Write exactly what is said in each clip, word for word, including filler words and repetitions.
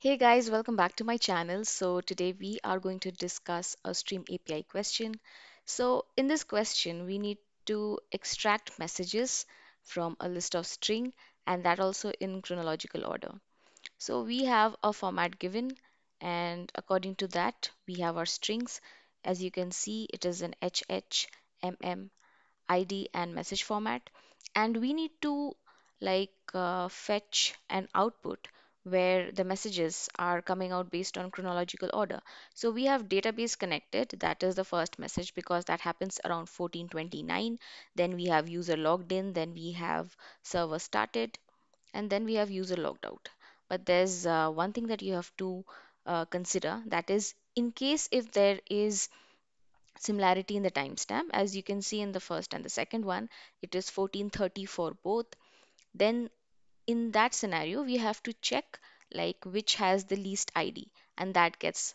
Hey guys, welcome back to my channel. So today we are going to discuss a Stream A P I question. So in this question, we need to extract messages from a list of string and that also in chronological order. So we have a format given and according to that, we have our strings. As you can see, it is an H H, M M, I D and message format. And we need to like uh, fetch an output where the messages are coming out based on chronological order. So we have database connected, that is the first message because that happens around fourteen twenty-nine. Then we have user logged in, then we have server started, and then we have user logged out. But there's uh, one thing that you have to uh, consider, that is in case if there is similarity in the timestamp, as you can see in the first and the second one, it is fourteen thirty for both. Then in that scenario, we have to check like which has the least I D and that gets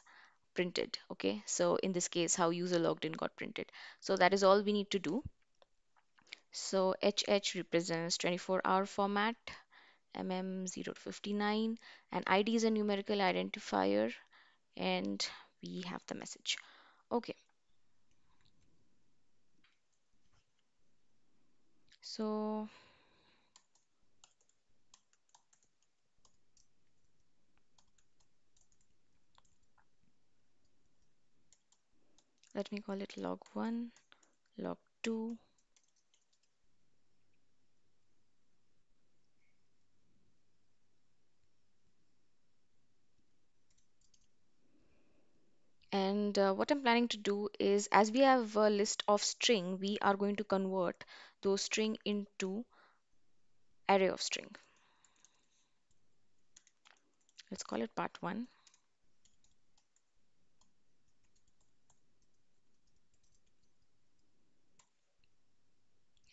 printed. Okay, so in this case, how user logged in got printed. So that is all we need to do. So H H represents twenty-four hour format, M M zero to fifty-nine, and I D is a numerical identifier, and we have the message. Okay. So let me call it log one, log two. And uh, what I'm planning to do is, as we have a list of string, we are going to convert those string into array of string. Let's call it part one.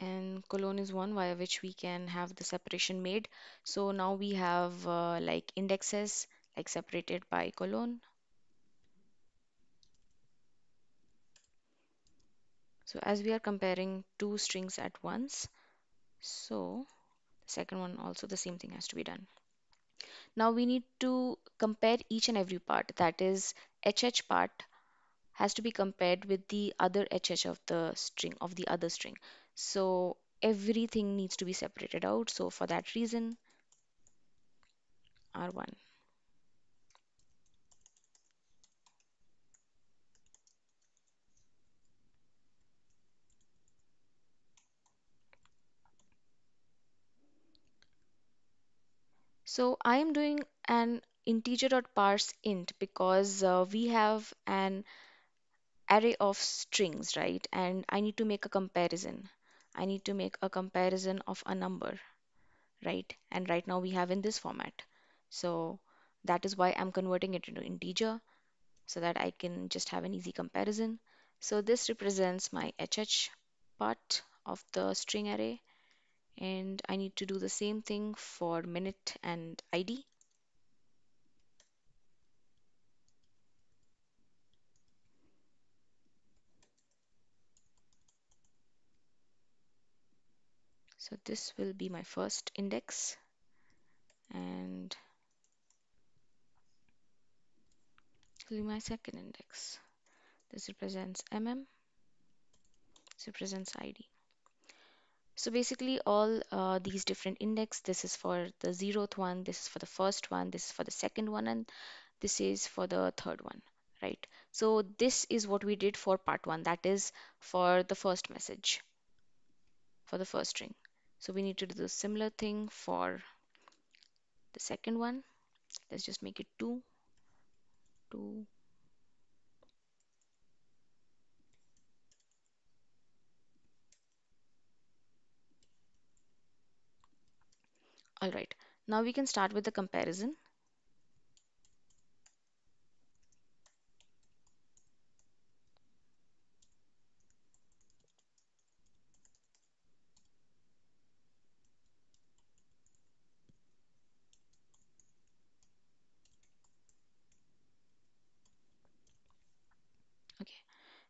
And colon is one via which we can have the separation made. So now we have uh, like indexes like separated by colon. So as we are comparing two strings at once, so the second one also the same thing has to be done. Now we need to compare each and every part, that is H H part has to be compared with the other H H of the string of the other string. So everything needs to be separated out. So for that reason, R one. So I am doing an integer.parse int because uh, we have an array of strings, right? And I need to make a comparison. I need to make a comparison of a number, right? And right now we have in this format. So that is why I'm converting it into integer so that I can just have an easy comparison. So this represents my H H part of the string array. And I need to do the same thing for minute and I D. So this will be my first index, and this will be my second index. This represents M M, this represents I D. So basically all uh, these different index, this is for the zeroth one, this is for the first one, this is for the second one, and this is for the third one, right? So this is what we did for part one, that is for the first message, for the first string. So we need to do the similar thing for the second one. Let's just make it two, two. All right, now we can start with the comparison.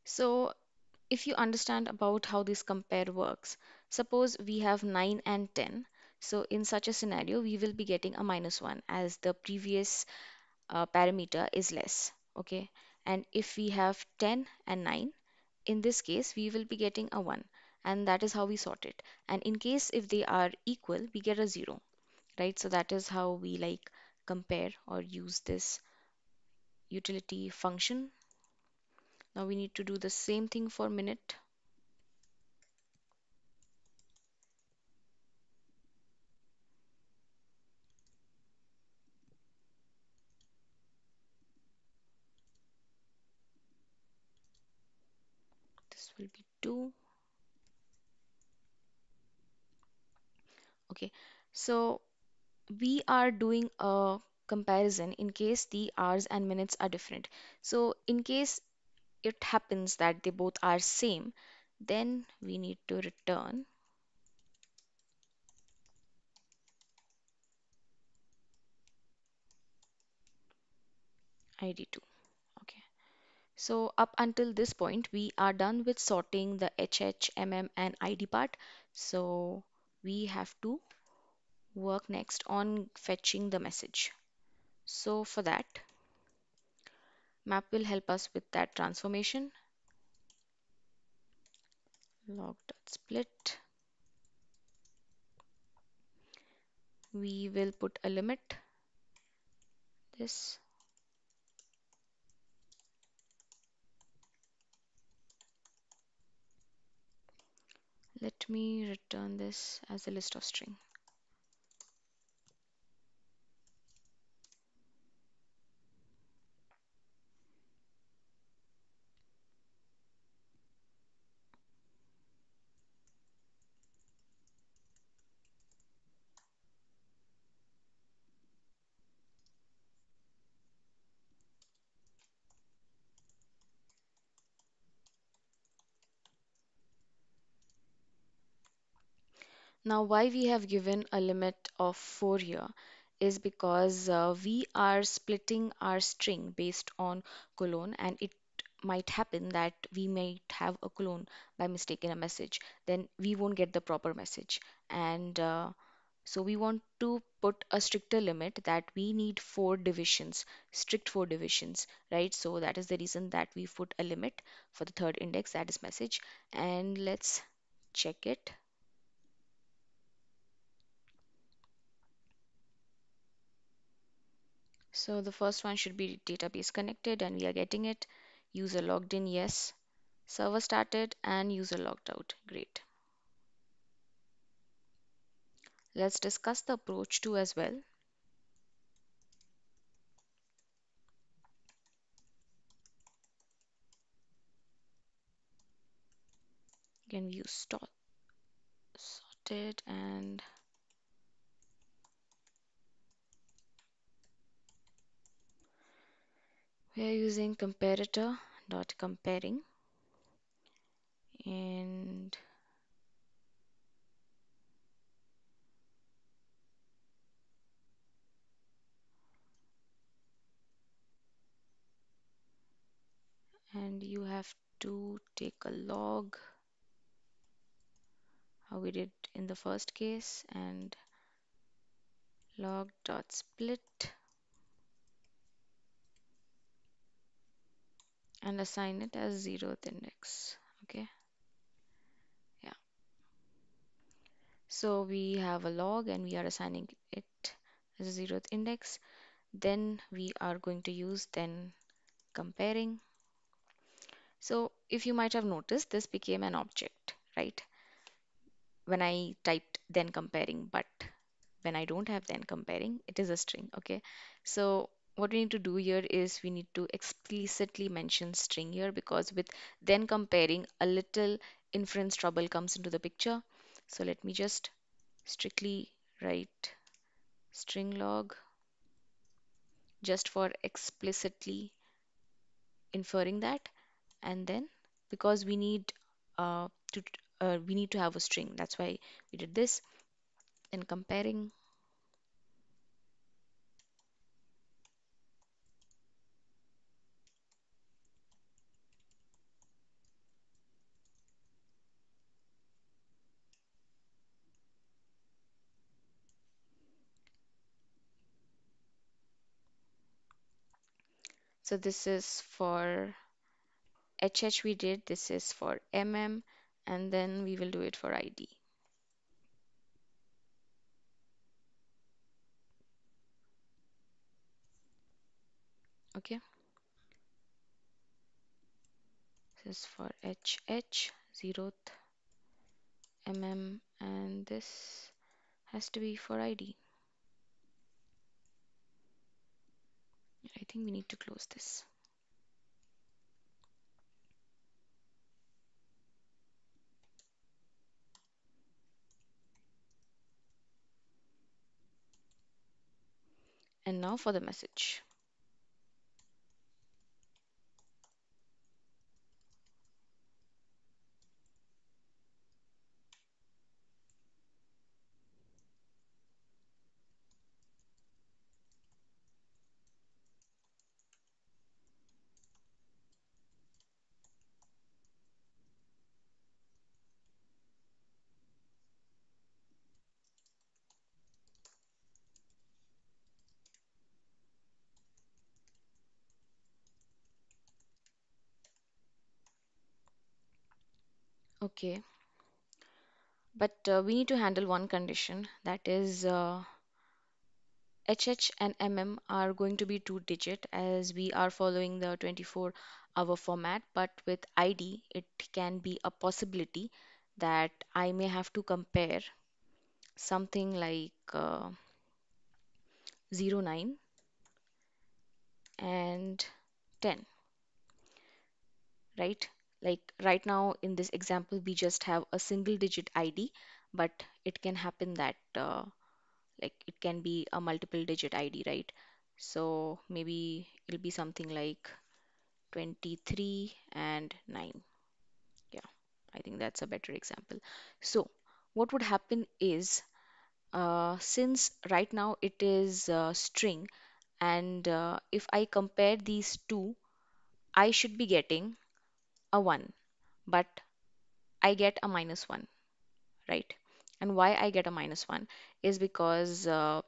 So if you understand about how this compare works, suppose we have nine and ten. So in such a scenario, we will be getting a minus one as the previous uh, parameter is less. Okay, and if we have ten and nine, in this case we will be getting a one, and that is how we sort it. And in case if they are equal, we get a zero, right? So that is how we like compare or use this utility function. Now we need to do the same thing for minute. This will be two. Okay, so we are doing a comparison in case the hours and minutes are different. So in case it happens that they both are same, then we need to return I D two. Okay, so up until this point we are done with sorting the H H, M M and I D part. So we have to work next on fetching the message. So for that, map will help us with that transformation. Log.split. We will put a limit. This. Let me return this as a list of string. Now why we have given a limit of four here is because uh, we are splitting our string based on colon, and it might happen that we might have a colon by mistake in a message, then we won't get the proper message. And uh, so we want to put a stricter limit that we need four divisions, strict four divisions, right? So that is the reason that we put a limit for the third index, that is message. And let's check it. So the first one should be database connected, and we are getting it. User logged in, yes. Server started and user logged out, great. Let's discuss the approach too as well. Again, we use sort, sorted and we are using comparator dot comparing, and and you have to take a log how we did in the first case, and log dot split, and assign it as zeroth index. Okay, yeah, so we have a log and we are assigning it as a zeroth index. Then we are going to use then comparing. So if you might have noticed, this became an object, right, when I typed then comparing, but when I don't have then comparing, it is a string. Okay, so what we need to do here is we need to explicitly mention string here, because with then comparing a little inference trouble comes into the picture. So let me just strictly write string log just for explicitly inferring that. And then because we need uh, to uh, we need to have a string, that's why we did this. Then comparing. So this is for H H we did, this is for M M, and then we will do it for I D. Okay. This is for H H, zeroth, M M, and this has to be for I D. I think we need to close this. And now for the message. Okay, but uh, we need to handle one condition, that is uh, H H and M M are going to be two digit as we are following the twenty-four hour format, but with I D it can be a possibility that I may have to compare something like uh, zero nine and ten, right? Like right now in this example, we just have a single digit I D, but it can happen that uh, like it can be a multiple digit I D, right? So maybe it'll be something like twenty-three and nine. Yeah, I think that's a better example. So what would happen is, uh, since right now it is a string, and uh, if I compare these two, I should be getting a one, but I get a minus one, right? And why I get a minus one is because uh,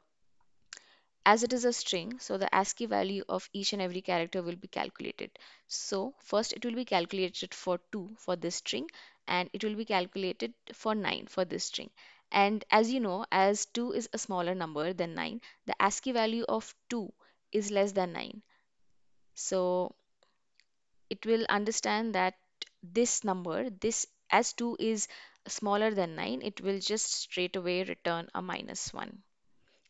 as it is a string, so the ASCII value of each and every character will be calculated. So first it will be calculated for two for this string, and it will be calculated for nine for this string. And as you know, as two is a smaller number than nine, the ASCII value of two is less than nine. So it will understand that this number, this as two is smaller than nine, it will just straight away return a minus one,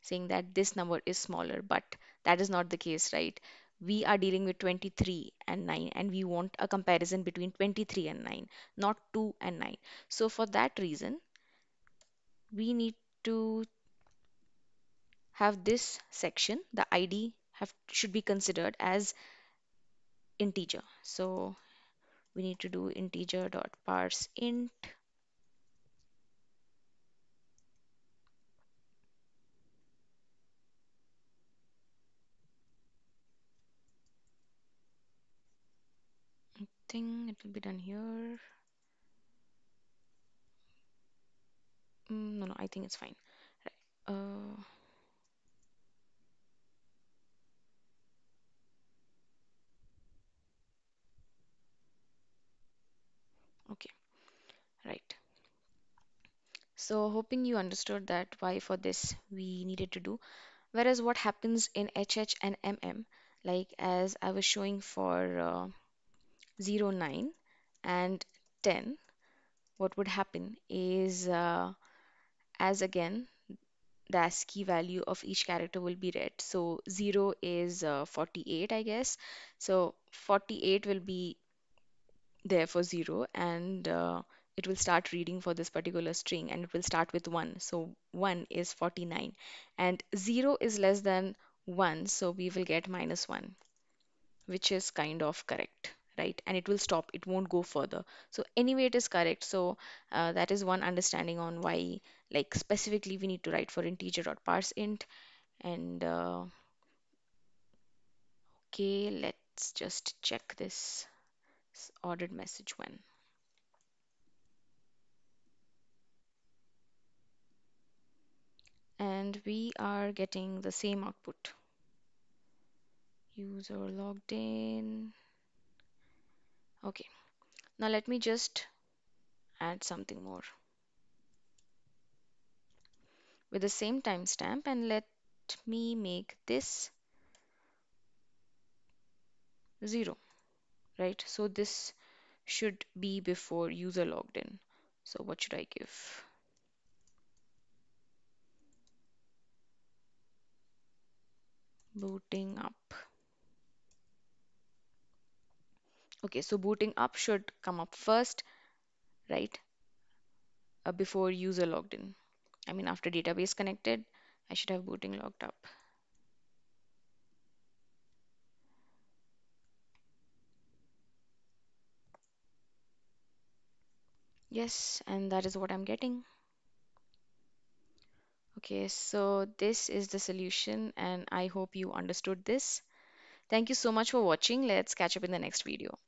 saying that this number is smaller, but that is not the case, right? We are dealing with twenty-three and nine, and we want a comparison between twenty-three and nine, not two and nine. So for that reason, we need to have this section, the I D have, should be considered as integer. So we need to do integer dot parse int, I think it will be done here. No no, I think it's fine, right? uh, Okay, right. So hoping you understood that why for this we needed to do. Whereas what happens in H H and M M, like as I was showing for uh, zero nine and ten, what would happen is uh, as again, the ASCII value of each character will be read. So zero is uh, forty-eight, I guess. So forty-eight will be there for zero, and uh, it will start reading for this particular string, and it will start with one. So one is forty-nine, and zero is less than one, so we will get minus one, which is kind of correct, right? And it will stop, it won't go further. So anyway, it is correct. So uh, that is one understanding on why, like specifically we need to write for integer.parseInt. And uh, okay, let's just check this ordered message when. And we are getting the same output. user logged in. Okay, now let me just add something more with the same timestamp, and let me make this zero, right? So this should be before user logged in. So what should I give? Booting up. Okay, so booting up should come up first, right? Uh, before user logged in. I mean, after database connected, I should have booting logged up. Yes, and that is what I'm getting. Okay, so this is the solution, and I hope you understood this. Thank you so much for watching. Let's catch up in the next video.